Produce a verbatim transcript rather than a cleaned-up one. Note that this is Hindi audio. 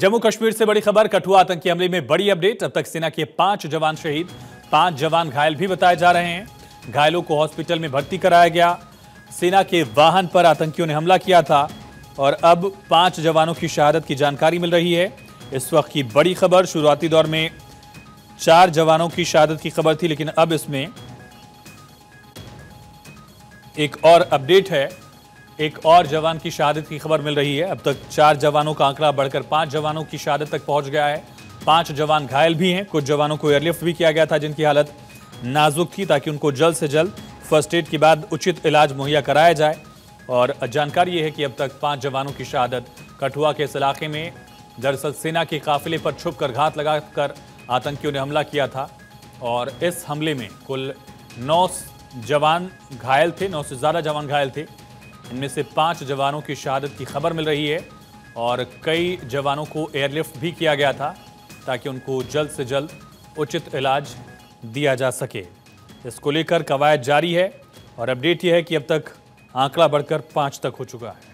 जम्मू कश्मीर से बड़ी खबर, कठुआ आतंकी हमले में बड़ी अपडेट। अब तक सेना के पांच जवान शहीद, पांच जवान घायल भी बताए जा रहे हैं। घायलों को हॉस्पिटल में भर्ती कराया गया। सेना के वाहन पर आतंकियों ने हमला किया था और अब पांच जवानों की शहादत की जानकारी मिल रही है। इस वक्त की बड़ी खबर, शुरुआती दौर में चार जवानों की शहादत की खबर थी, लेकिन अब इसमें एक और अपडेट है, एक और जवान की शहादत की खबर मिल रही है। अब तक चार जवानों का आंकड़ा बढ़कर पांच जवानों की शहादत तक पहुंच गया है। पांच जवान घायल भी हैं। कुछ जवानों को एयरलिफ्ट भी किया गया था, जिनकी हालत नाजुक थी, ताकि उनको जल्द से जल्द फर्स्ट एड के बाद उचित इलाज मुहैया कराया जाए। और जानकारी यह है कि अब तक पांच जवानों की शहादत। कठुआ के इस इलाके में दरअसल सेना के काफिले पर छुप कर घात लगाकर आतंकियों ने हमला किया था और इस हमले में कुल नौ जवान घायल थे, नौ से ज़्यादा जवान घायल थे। इनमें से पांच जवानों की शहादत की खबर मिल रही है और कई जवानों को एयरलिफ्ट भी किया गया था, ताकि उनको जल्द से जल्द उचित इलाज दिया जा सके। इसको लेकर कवायद जारी है और अपडेट यह है कि अब तक आंकड़ा बढ़कर पांच तक हो चुका है।